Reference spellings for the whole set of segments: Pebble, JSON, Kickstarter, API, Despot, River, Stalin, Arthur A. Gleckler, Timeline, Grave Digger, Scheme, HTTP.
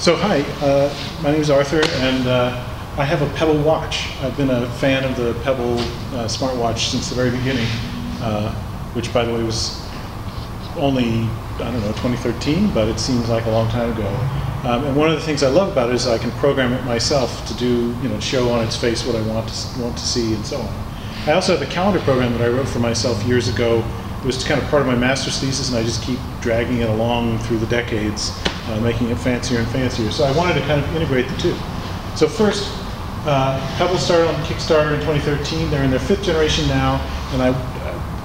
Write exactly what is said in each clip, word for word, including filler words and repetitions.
So hi, uh, my name is Arthur, and uh, I have a Pebble watch. I've been a fan of the Pebble uh, smartwatch since the very beginning, uh, which, by the way, was only, I don't know, twenty thirteen, but it seems like a long time ago. Um, and one of the things I love about it is I can program it myself to do, you know, show on its face what I want to, want to see and so on. I also have a calendar program that I wrote for myself years ago. It was kind of part of my master's thesis, and I just keep dragging it along through the decades, uh, making it fancier and fancier. So I wanted to kind of integrate the two. So first, uh, Pebble started on Kickstarter in twenty thirteen. They're in their fifth generation now, and I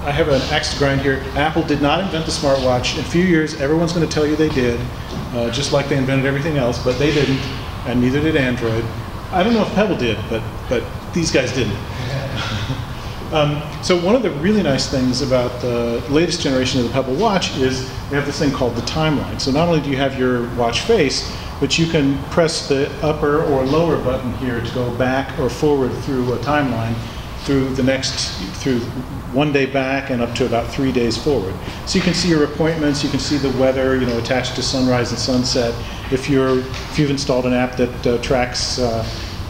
I have an axe to grind here. Apple did not invent the smartwatch. In a few years, everyone's going to tell you they did, uh, just like they invented everything else, but they didn't, and neither did Android. I don't know if Pebble did, but, but these guys didn't. Um, so one of the really nice things about the latest generation of the Pebble watch is they have this thing called the timeline. So not only do you have your watch face, but you can press the upper or lower button here to go back or forward through a timeline through the next, through one day back and up to about three days forward. So you can see your appointments, you can see the weather, you know, attached to sunrise and sunset. If you're, if you've installed an app that uh, tracks uh,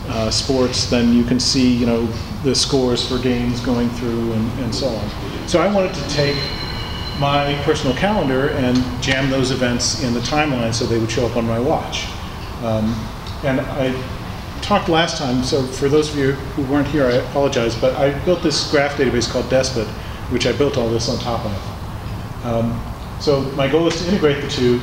Uh, sports, then you can see, you know, the scores for games going through and, and so on. So I wanted to take my personal calendar and jam those events in the timeline so they would show up on my watch. Um, and I talked last time, so for those of you who weren't here, I apologize, but I built this graph database called Despot, which I built all this on top of. Um, so my goal is to integrate the two.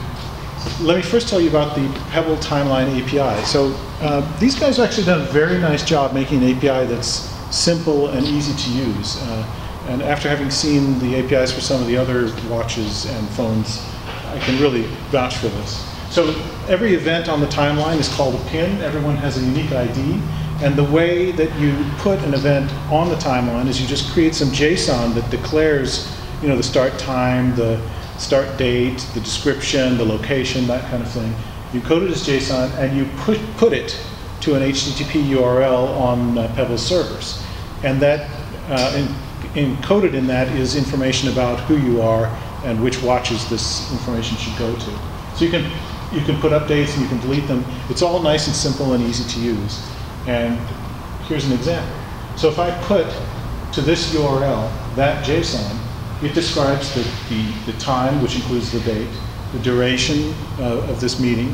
Let me first tell you about the Pebble Timeline A P I. So uh, these guys have actually done a very nice job making an A P I that's simple and easy to use. Uh, and after having seen the A P Is for some of the other watches and phones, I can really vouch for this. So every event on the timeline is called a pin. Everyone has a unique I D. And the way that you put an event on the timeline is you just create some JSON that declares, you know, the start time, the start date, the description, the location, that kind of thing. You code it as JSON, and you put, put it to an H T T P U R L on uh, Pebble servers. And that uh, in, encoded in that is information about who you are and which watches this information should go to. So you can, you can put updates, and you can delete them. It's all nice and simple and easy to use. And here's an example. So if I put to this U R L that JSON, it describes the, the, the time, which includes the date, the duration uh, of this meeting,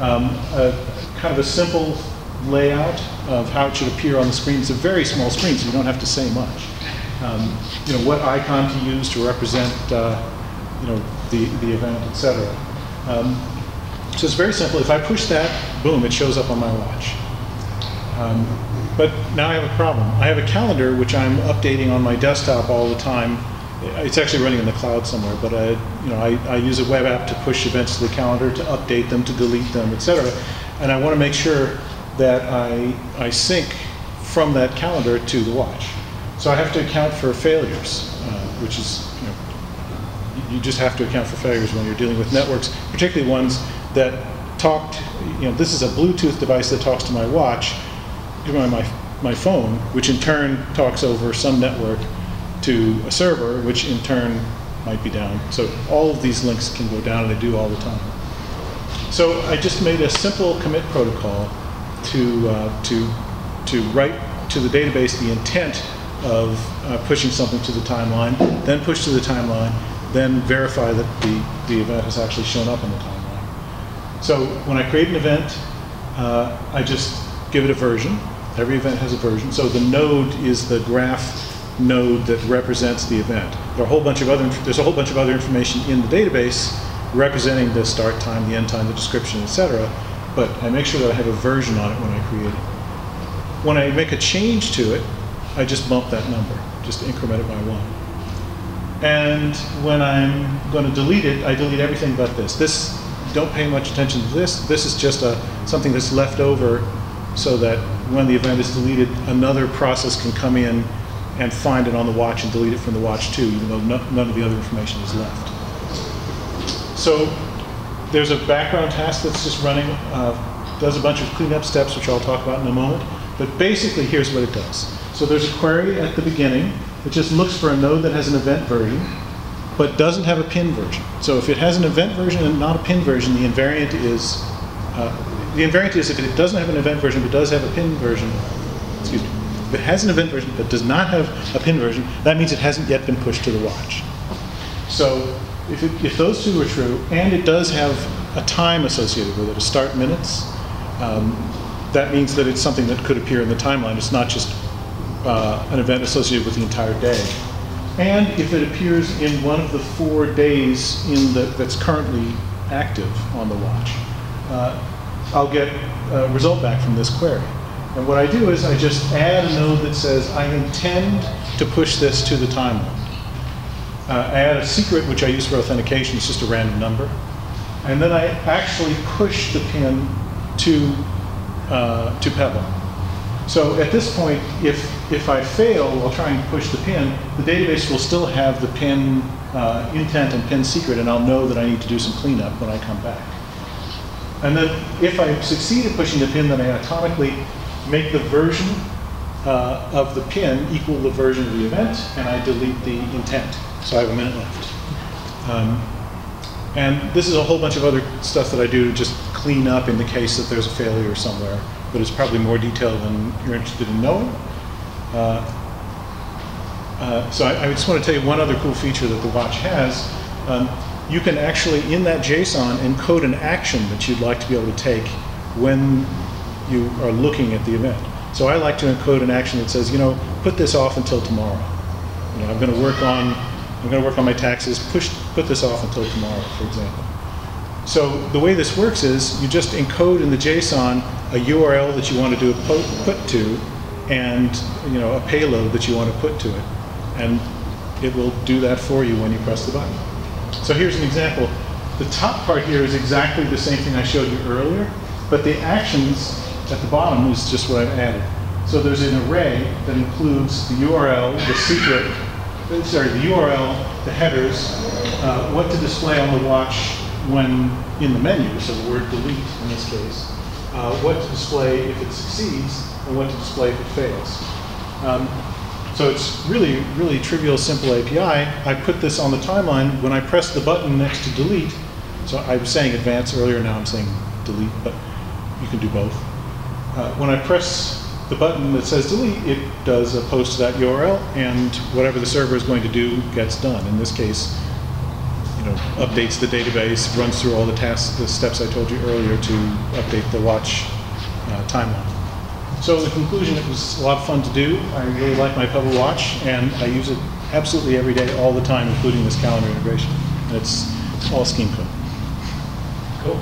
um, a, kind of a simple layout of how it should appear on the screen. It's a very small screen, so you don't have to say much. Um, you know, what icon to use to represent uh, you know, the, the event, et cetera. Um, so it's very simple. If I push that, boom, it shows up on my watch. Um, but now I have a problem. I have a calendar, which I'm updating on my desktop all the time. It's actually running in the cloud somewhere, but I, you know, I, I use a web app to push events to the calendar, to update them, to delete them, et cetera. And I want to make sure that I, I sync from that calendar to the watch. So I have to account for failures, uh, which is, you know, you just have to account for failures when you're dealing with networks, particularly ones that talked, you know, this is a Bluetooth device that talks to my watch, to my, my, my phone, which in turn talks over some network to a server, which in turn might be down. So all of these links can go down, and they do all the time. So I just made a simple commit protocol to, uh, to, to write to the database the intent of uh, pushing something to the timeline, then push to the timeline, then verify that the, the event has actually shown up in the timeline. So when I create an event, uh, I just give it a version. Every event has a version. So the node is the graph node that represents the event. There are a whole bunch of other, there's a whole bunch of other information in the database representing the start time, the end time, the description, et cetera. But I make sure that I have a version on it when I create it. When I make a change to it, I just bump that number, just increment it by one. And when I'm going to delete it, I delete everything but this. This, don't pay much attention to this. This is just a something that's left over so that when the event is deleted, another process can come in and find it on the watch and delete it from the watch too, even though no, none of the other information is left. So there's a background task that's just running, uh, does a bunch of cleanup steps, which I'll talk about in a moment. But basically, here's what it does. So there's a query at the beginning. It just looks for a node that has an event version, but doesn't have a pin version. So if it has an event version and not a pin version, the invariant is Uh, the invariant is if it doesn't have an event version but does have a pin version, excuse me, if it has an event version but does not have a pin version, that means it hasn't yet been pushed to the watch. So if, it, if those two are true, and it does have a time associated with it, a start minutes, um, that means that it's something that could appear in the timeline. It's not just uh, an event associated with the entire day. And if it appears in one of the four days in the, that's currently active on the watch, uh, I'll get a result back from this query. And what I do is I just add a node that says, I intend to push this to the timeline. Uh, I add a secret, which I use for authentication. It's just a random number. And then I actually push the pin to, uh, to Pebble. So at this point, if, if I fail while trying to push the pin, the database will still have the pin uh, intent and pin secret, and I'll know that I need to do some cleanup when I come back. And then if I succeed at pushing the pin, then I atomically make the version uh, of the pin equal the version of the event, and I delete the intent. So I have a minute left. Um, and this is a whole bunch of other stuff that I do to just clean up in the case that there's a failure somewhere. But it's probably more detailed than you're interested in knowing. Uh, uh, so I, I just want to tell you one other cool feature that the watch has. Um, you can actually, in that JSON, encode an action that you'd like to be able to take when you are looking at the event. So I like to encode an action that says, you know, put this off until tomorrow. You know, I'm going to work on, I'm going to work on my taxes. Push, put this off until tomorrow, for example. So the way this works is you just encode in the JSON a U R L that you want to do a po put to, and you know a payload that you want to put to it, and it will do that for you when you press the button. So here's an example. The top part here is exactly the same thing I showed you earlier, but the actions at the bottom is just what I've added. So there's an array that includes the U R L, the secret, sorry, the U R L, the headers, uh, what to display on the watch when in the menu, so the word delete in this case, uh, what to display if it succeeds, and what to display if it fails. Um, so it's really, really trivial, simple A P I. I put this on the timeline when I press the button next to delete. So I was saying advance earlier, now I'm saying delete, but you can do both. Uh, when I press the button that says delete, it does a post to that U R L, and whatever the server is going to do gets done. In this case, you know, updates the database, runs through all the tasks, the steps I told you earlier to update the watch uh, timeline. So in conclusion, it was a lot of fun to do. I really like my Pebble watch, and I use it absolutely every day, all the time, including this calendar integration. And it's all Scheme code. Cool.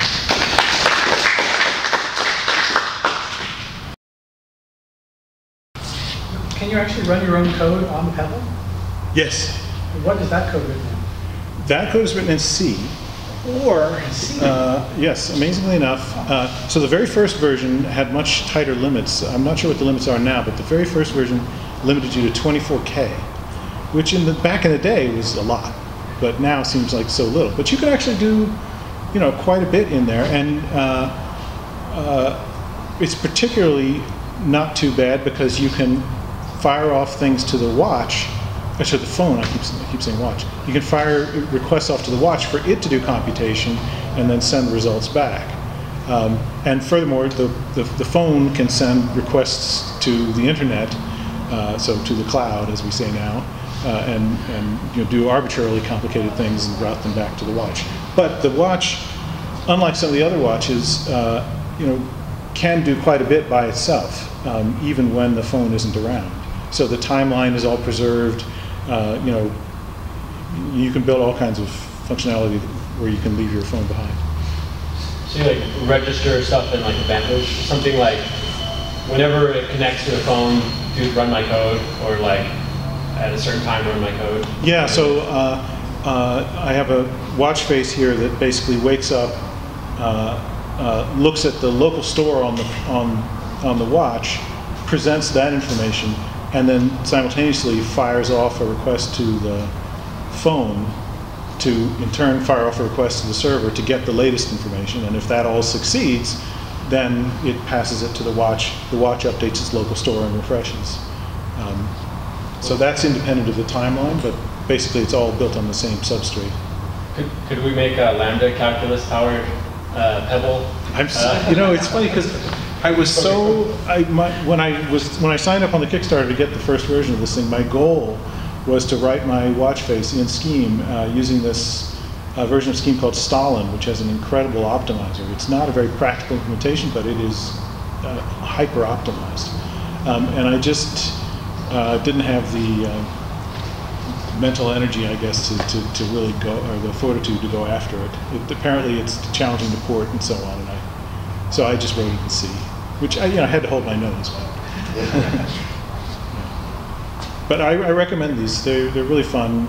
Can you actually run your own code on the Pebble? Yes. What is that code written in? That code is written in C. Or, C. Uh, yes, amazingly enough. Uh, so the very first version had much tighter limits. I'm not sure what the limits are now, but the very first version limited you to twenty-four K, which in the back in the day was a lot, but now seems like so little. But you could actually do, you know, quite a bit in there, and uh, uh, it's particularly not too bad because you can fire off things to the watch, or to the phone, I keep, I keep saying watch. You can fire requests off to the watch for it to do computation and then send results back. Um, and furthermore, the, the, the phone can send requests to the internet, uh, so to the cloud, as we say now, uh, and, and you know, do arbitrarily complicated things and route them back to the watch. But the watch, unlike some of the other watches, uh, you know, can do quite a bit by itself, um, even when the phone isn't around. So the timeline is all preserved. Uh, you know, you can build all kinds of functionality where you can leave your phone behind. So you like register stuff in like Vantage, something like whenever it connects to the phone, do run my code, or like at a certain time run my code. Yeah. So uh, uh, I have a watch face here that basically wakes up, uh, uh, looks at the local store on the on on the watch, presents that information, and then simultaneously fires off a request to the phone to, in turn, fire off a request to the server to get the latest information. And if that all succeeds, then it passes it to the watch. The watch updates its local store and refreshes. Um, so that's independent of the timeline, but basically it's all built on the same substrate. Could, could we make a Lambda calculus-powered uh, Pebble? I'm, you know, it's funny because I was so I my, when I was when I signed up on the Kickstarter to get the first version of this thing, my goal was to write my watch face in Scheme uh, using this uh, version of Scheme called Stalin, which has an incredible optimizer. It's not a very practical implementation, but it is uh, hyper optimized. Um, and I just uh, didn't have the uh, mental energy, I guess, to, to, to really go, or the fortitude to go after it. it. Apparently, it's challenging to port and so on. And I, so I just wrote it in C, which I, you know, I had to hold my nose. But I, I recommend these. They're, they're really fun.